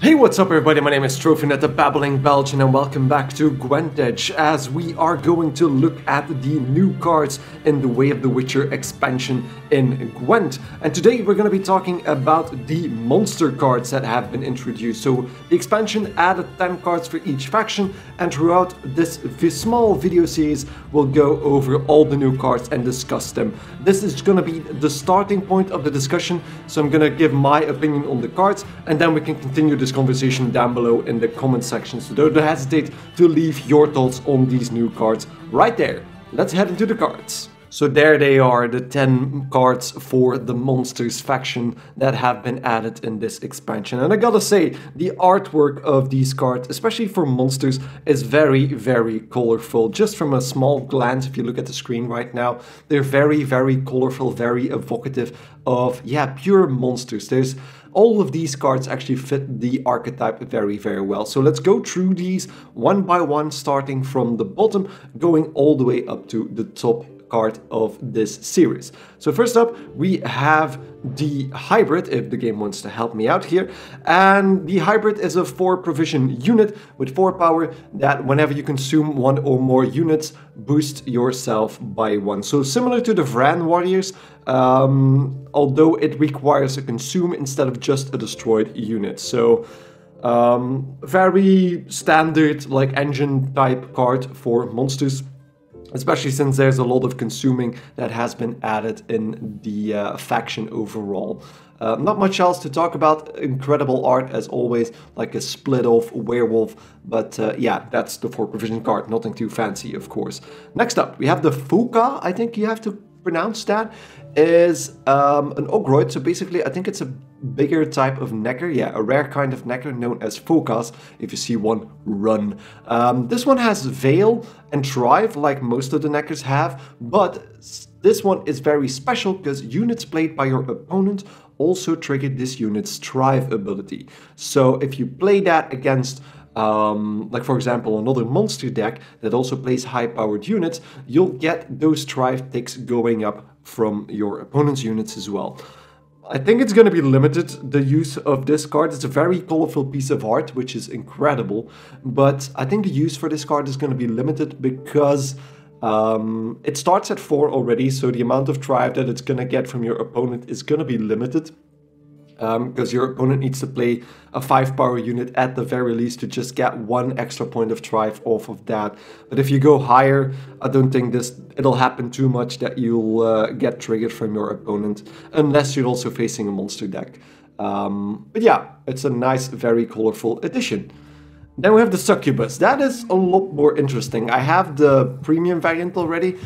Hey, what's up everybody, my name is TroVNut, The Babbling Belgian, and welcome back to Gwent as we are going to look at the new cards in the Way of the Witcher expansion in Gwent. And today we're going to be talking about the monster cards that have been introduced. So the expansion added 10 cards for each faction, and throughout this small video series we'll go over all the new cards and discuss them. This is going to be the starting point of the discussion, so I'm going to give my opinion on the cards and then we can continue this conversation down below in the comment section. So don't hesitate to leave your thoughts on these new cards right there. Let's head into the cards. So there they are, the 10 cards for the Monsters faction that have been added in this expansion. And I gotta say, the artwork of these cards, especially for Monsters, is very, very colorful. Just from a small glance, if you look at the screen right now, they're very, very colorful, very evocative of, yeah, pure Monsters. There's all of these cards actually fit the archetype very, very well. So let's go through these one by one, starting from the bottom, going all the way up to the top card of this series. So first up, we have the hybrid, if the game wants to help me out here. And the hybrid is a 4 provision unit with 4 power that whenever you consume 1 or more units, boost yourself by 1. So similar to the Vran Warriors, although it requires a consume instead of just a destroyed unit. So very standard, like engine type card for Monsters, especially since there's a lot of consuming that has been added in the faction overall. Not much else to talk about. Incredible art as always, like a split off werewolf, but yeah, that's the 4 provision card, nothing too fancy of course. Next up we have the Phooca, I think you have to pronounce that, is an Ogroid, so basically I think it's a bigger type of Nekker, yeah, a rare kind of Nekker known as Phooca. If you see one, run. This one has Veil and Thrive, like most of the Nekkers have, but this one is very special because units played by your opponent also trigger this unit's Thrive ability. So if you play that against like for example another monster deck that also plays high powered units, you'll get those Thrive ticks going up from your opponent's units as well. I think it's going to be limited, the use of this card. It's a very colorful piece of art, which is incredible, but I think the use for this card is going to be limited because it starts at 4 already, so the amount of Thrive that it's going to get from your opponent is going to be limited. Because your opponent needs to play a 5 power unit at the very least to just get 1 extra point of Thrive off of that. But if you go higher, I don't think it'll happen too much that you'll get triggered from your opponent, unless you're also facing a monster deck. But yeah, it's a nice, very colorful addition. Then we have the Succubus. That is a lot more interesting. I have the premium variant already,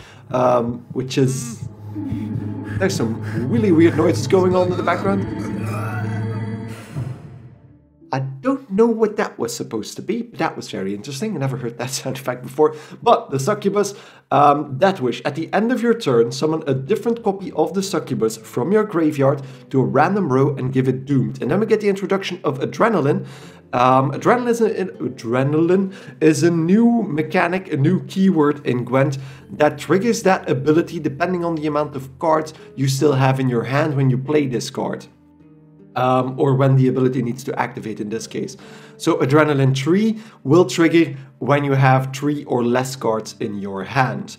which is... There's some really weird noises going on in the background. I don't know what that was supposed to be, but that was very interesting. I never heard that sound effect before. But the Succubus, Death Wish. At the end of your turn, summon a different copy of the Succubus from your graveyard to a random row and give it Doomed. And then we get the introduction of Adrenaline. Adrenaline is a new mechanic, a new keyword in Gwent that triggers that ability depending on the amount of cards you still have in your hand when you play this card. Or when the ability needs to activate in this case. So Adrenaline 3 will trigger when you have 3 or less cards in your hand.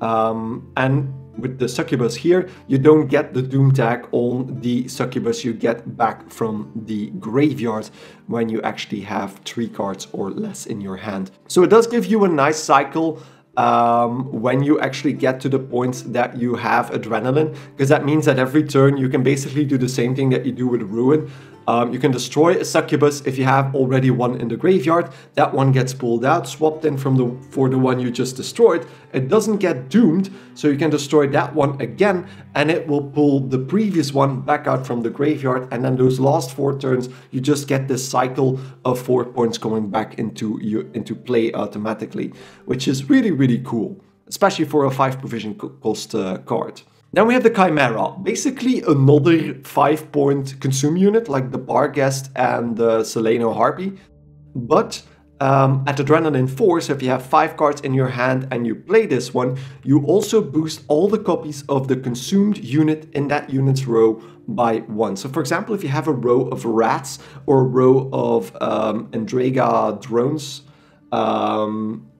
And with the Succubus here, you don't get the Doom tag on the Succubus you get back from the graveyard when you actually have 3 cards or less in your hand. So it does give you a nice cycle when you actually get to the point that you have Adrenaline, because that means that every turn you can basically do the same thing that you do with Ruin. You can destroy a Succubus if you have already one in the graveyard. That one gets pulled out, swapped in for the one you just destroyed. It doesn't get Doomed, so you can destroy that one again, and it will pull the previous one back out from the graveyard, and then those last 4 turns, you just get this cycle of 4 points going back into play automatically, which is really, really cool, especially for a 5 provision cost card. Then we have the Chimera, basically another 5-point consume unit like the Bar Guest and the Soleno Harpy, but At Adrenaline 4, so if you have 5 cards in your hand and you play this one, you also boost all the copies of the consumed unit in that unit's row by 1. So for example, if you have a row of rats or a row of Endrega drones,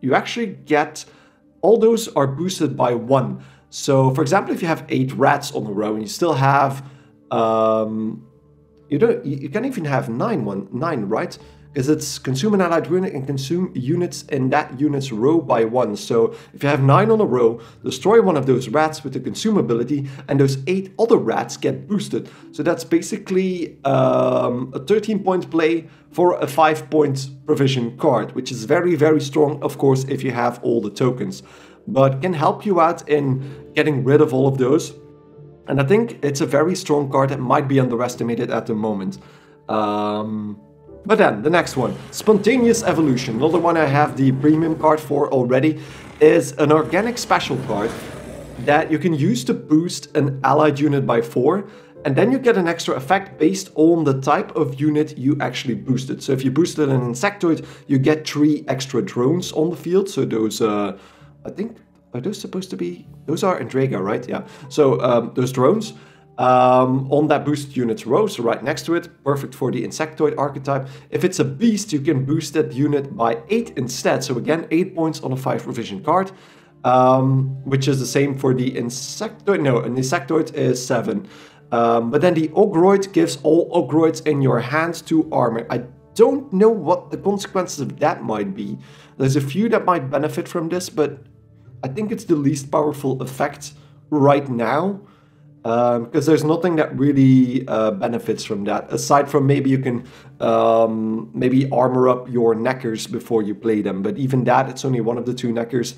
you actually get, all those are boosted by 1. So for example, if you have 8 rats on the row and you still have, you can even have 9, right? Is it's consume an allied unit and consume units in that unit's row by 1. So if you have 9 on a row, destroy one of those rats with the consume ability, and those 8 other rats get boosted. So that's basically a 13-point play for a 5-point provision card, which is very, very strong, of course, if you have all the tokens, but can help you out in getting rid of all of those. And I think it's a very strong card that might be underestimated at the moment. But then, the next one, Spontaneous Evolution, another one I have the premium card for already, is an organic special card that you can use to boost an allied unit by 4, and then you get an extra effect based on the type of unit you actually boosted. So if you boosted an insectoid, you get 3 extra drones on the field, so those, I think, are those supposed to be, those are Endrega, right? Yeah, so those drones. On that boost unit's row, so right next to it, perfect for the insectoid archetype. If it's a beast, you can boost that unit by 8 instead. So again, 8 points on a 5 provision card, which is the same for the insectoid. No, an insectoid is 7. But then the Ogroid gives all Ogroids in your hand 2 armor. I don't know what the consequences of that might be. There's a few that might benefit from this, but I think it's the least powerful effect right now, because there's nothing that really benefits from that, aside from maybe you can maybe armor up your Nekkers before you play them, but even that, it's only one of the 2 Nekkers,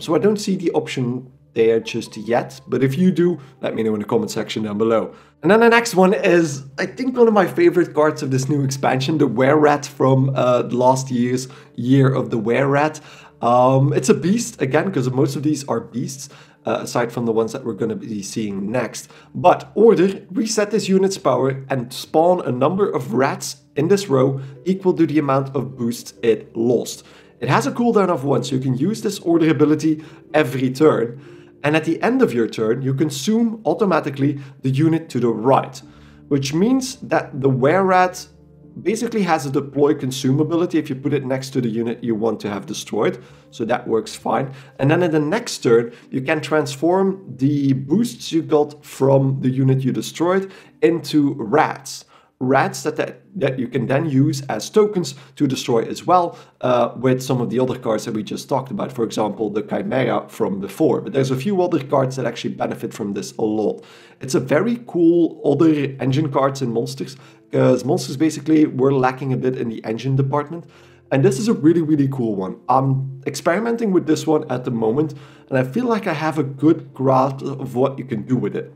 so I don't see the option there just yet, but if you do, let me know in the comment section down below. And then the next one is, I think, one of my favorite cards of this new expansion, the Were-Rat from last year's Year of the Were-Rat. It's a beast, again, because most of these are beasts, aside from the ones that we're going to be seeing next. But order, reset this unit's power and spawn a number of rats in this row equal to the amount of boosts it lost. It has a cooldown of 1, so you can use this order ability every turn. And at the end of your turn, you consume automatically the unit to the right, which means that the Were-Rat basically has a deploy consume ability if you put it next to the unit you want to have destroyed, so that works fine. And then in the next turn, you can transform the boosts you got from the unit you destroyed into rats. Rats that you can then use as tokens to destroy as well, with some of the other cards that we just talked about, for example, the Chimera from before. But there's a few other cards that actually benefit from this a lot. It's a very cool other engine cards in Monsters, because Monsters basically were lacking a bit in the engine department. And this is a really, really cool one. I'm experimenting with this one at the moment, and I feel like I have a good grasp of what you can do with it.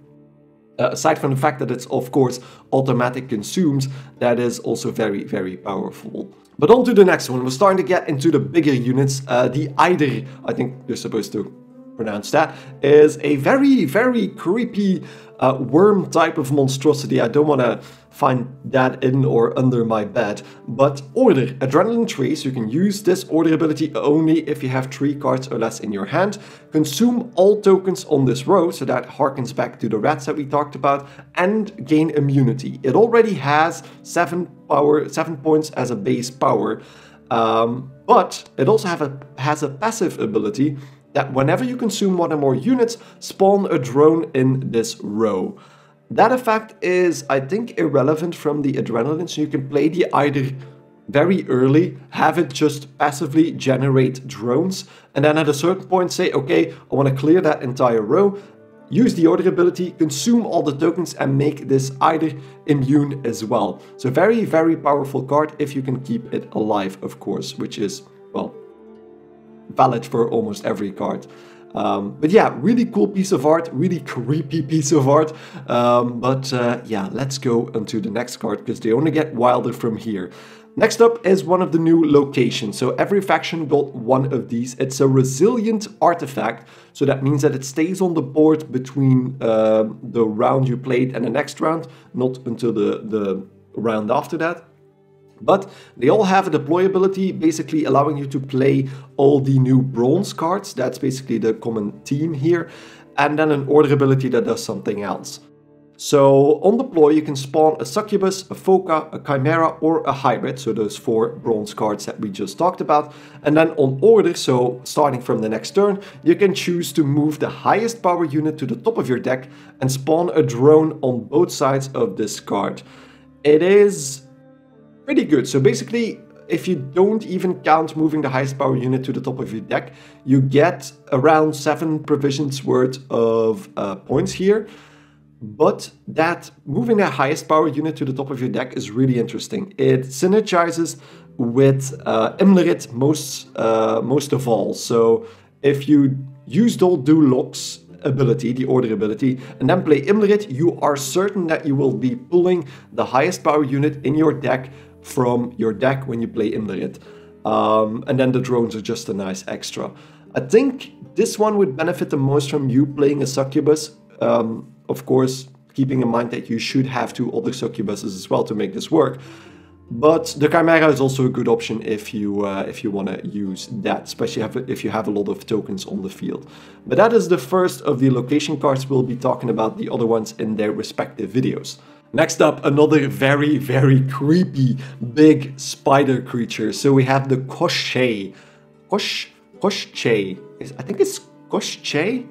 Aside from the fact that it's, of course, automatic consumes, that is also very, very powerful. But on to the next one. We're starting to get into the bigger units. The Idr, I think you're supposed to pronounce that, is a very, very creepy worm type of monstrosity. I don't want to find that in or under my bed. But order, Adrenaline 3, so you can use this order ability only if you have 3 cards or less in your hand. Consume all tokens on this row, so that harkens back to the rats that we talked about, and gain immunity. It already has 7 points as a base power, but it also has a passive ability that whenever you consume 1 or more units, spawn a drone in this row. That effect is, I think, irrelevant from the Adrenaline, so you can play the Idr very early, have it just passively generate drones, and then at a certain point say, okay, I want to clear that entire row, use the order ability, consume all the tokens, and make this Idr immune as well. So very, very powerful card if you can keep it alive, of course, which is, well, valid for almost every card. But yeah, really cool piece of art, really creepy piece of art. Yeah, let's go onto the next card, because they only get wilder from here. Next up is one of the new locations. So every faction got one of these. It's a resilient artifact, so that means that it stays on the board between the round you played and the next round, not until the round after that. But they all have a deployability, basically allowing you to play all the new bronze cards. That's basically the common theme here. And then an order ability that does something else. So on deploy you can spawn a succubus, a Phooca, a chimera or a hybrid, so those four bronze cards that we just talked about. And then on order, so starting from the next turn, you can choose to move the highest power unit to the top of your deck and spawn a drone on both sides of this card. It is pretty good, so basically if you don't even count moving the highest power unit to the top of your deck, you get around 7 provisions worth of points here. But that moving the highest power unit to the top of your deck is really interesting. It synergizes with Imlerith most of all. So if you use Dol Dhu Lokke's ability, the order ability, and then play Imlerith, you are certain that you will be pulling the highest power unit in your deck from your deck when you play Imlerith. And then the drones are just a nice extra. I think this one would benefit the most from you playing a succubus. Of course, keeping in mind that you should have 2 other succubuses as well to make this work. But the Chimera is also a good option if you want to use that, especially if you have a lot of tokens on the field. But that is the first of the location cards. We'll be talking about the other ones in their respective videos. Next up, another very, very creepy big spider creature. So we have the Koschey. Koschey. I think it's Koschey.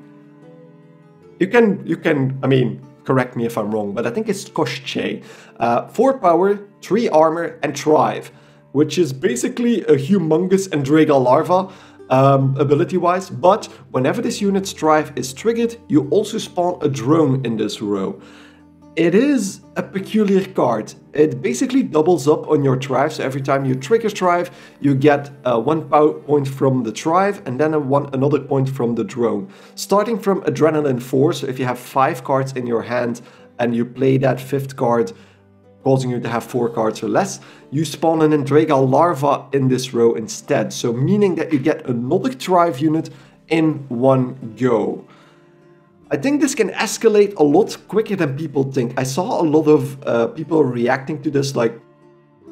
You can, I mean, correct me if I'm wrong, but I think it's Koschey. 4 power, 3 armor, and Thrive, which is basically a humongous Endrega larva, ability-wise. But whenever this unit's Thrive is triggered, you also spawn a drone in this row. It is a peculiar card. It basically doubles up on your Thrive, so every time you trigger Thrive, you get 1 point from the Thrive and then another point from the drone. Starting from Adrenaline 4, so if you have 5 cards in your hand and you play that 5th card, causing you to have 4 cards or less, you spawn an Endrega larva in this row instead. So meaning that you get another Thrive unit in one go. I think this can escalate a lot quicker than people think. I saw a lot of people reacting to this like,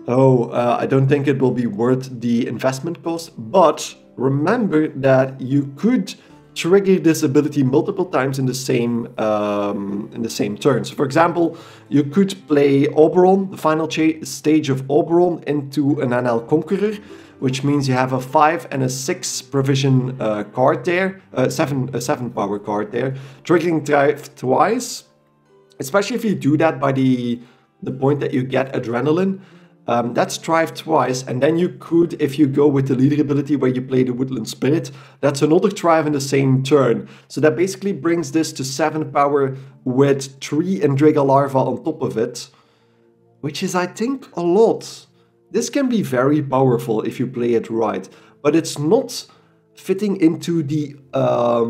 oh, I don't think it will be worth the investment cost. But remember that you could trigger this ability multiple times in the same turn. So for example, you could play Oberon, the final stage of Oberon, into an NL Conqueror, which means you have a 5 and a 6 provision card there, a 7 power card there, triggering Thrive twice, especially if you do that by the point that you get Adrenaline. That's Thrive twice, and then you could, if you go with the leader ability where you play the Woodland Spirit, that's another Thrive in the same turn. So that basically brings this to 7 power with 3 Endrega larva on top of it, which is, I think, a lot. This can be very powerful if you play it right, but it's not fitting into the other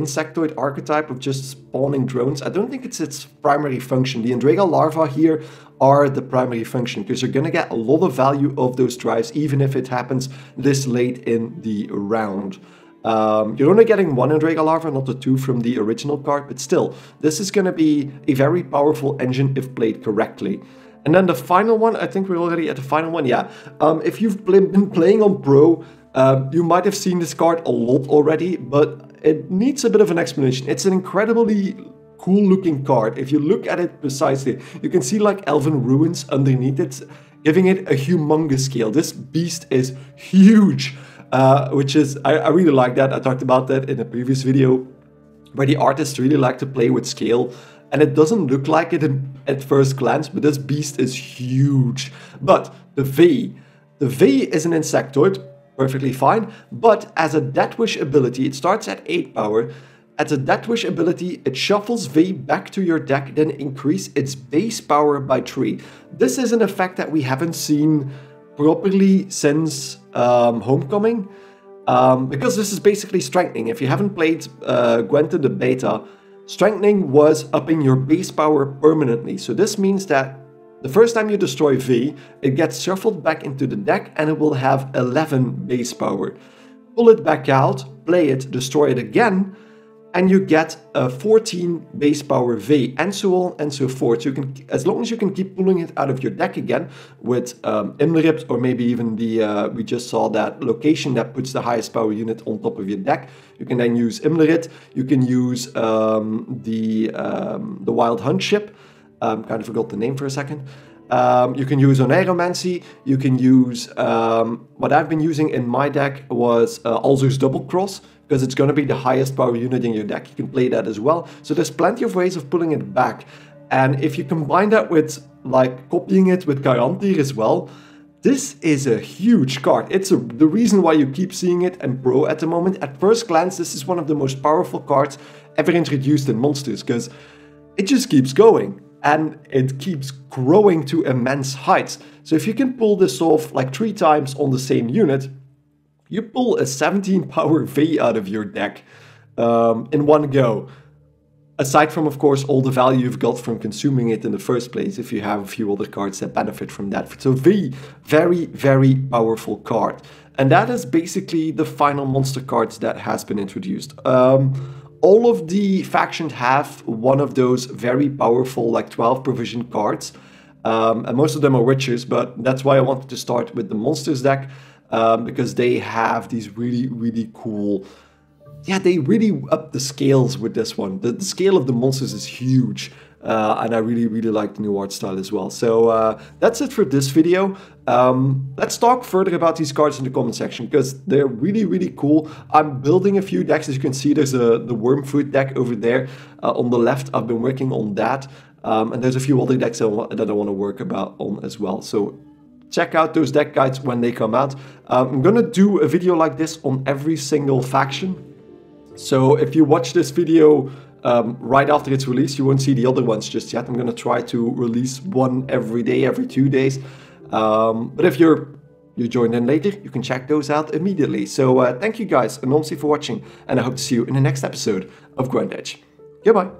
insectoid archetype of just spawning drones. I don't think it's its primary function. The Endrega larvae here are the primary function, because you're going to get a lot of value of those drives, even if it happens this late in the round. You're only getting 1 Endrega larva, not the 2 from the original card, but still, this is going to be a very powerful engine if played correctly. And then the final one, I think we're already at the final one, yeah. If you've been playing on Pro, you might have seen this card a lot already, but it needs a bit of an explanation. It's an incredibly cool looking card. If you look at it precisely, you can see like elven ruins underneath it, giving it a humongous scale. This beast is huge, which is, I really like that. I talked about that in a previous video, where the artists really like to play with scale. And it doesn't look like it at first glance, but this beast is huge. But the Viy. The Viy is an insectoid, perfectly fine, but as a Deathwish ability, it starts at 8 power. As a Deathwish ability, it shuffles Viy back to your deck, then increase its base power by 3. This is an effect that we haven't seen properly since Homecoming, because this is basically Strengthening. If you haven't played Gwent in the beta, Strengthening was upping your base power permanently, so this means that the first time you destroy Viy, it gets shuffled back into the deck and it will have 11 base power. Pull it back out, play it, destroy it again, and you get a 14 base power Viy, and so on and so forth. You can, as long as you can keep pulling it out of your deck again with Imlerith, or maybe even the we just saw that location that puts the highest power unit on top of your deck. You can then use Imlerith. You can use the Wild Hunt ship. Kind of forgot the name for a second. You can use Oneromancy, you can use, what I've been using in my deck was Alzu's Double Cross, because it's going to be the highest power unit in your deck. You can play that as well. So there's plenty of ways of pulling it back. And if you combine that with, like, copying it with Khayantir as well, this is a huge card. It's the reason why you keep seeing it in Pro at the moment. At first glance, this is one of the most powerful cards ever introduced in Monsters, because it just keeps going. And it keeps growing to immense heights. So if you can pull this off like 3 times on the same unit, you pull a 17 power Viy out of your deck in one go. Aside from, of course, all the value you've got from consuming it in the first place, if you have a few other cards that benefit from that. So Viy, very, very powerful card. And that is basically the final monster card that has been introduced. All of the factions have one of those very powerful, like, 12 provision cards. And most of them are witchers, but that's why I wanted to start with the Monsters deck, because they have these really, really cool... Yeah, they really up the scales with this one. The scale of the Monsters is huge. And I really, really like the new art style as well. So that's it for this video. Let's talk further about these cards in the comment section, because they're really, really cool. I'm building a few decks. As you can see, there's the worm fruit deck over there on the left. I've been working on that. And there's a few other decks that I want to work on as well. So check out those deck guides when they come out. I'm going to do a video like this on every single faction. So if you watch this video right after its release, you won't see the other ones just yet. I'm going to try to release one every day, every 2 days. But if you joined in later, you can check those out immediately. So thank you guys enormously for watching, and I hope to see you in the next episode of Gwent Edge. Goodbye.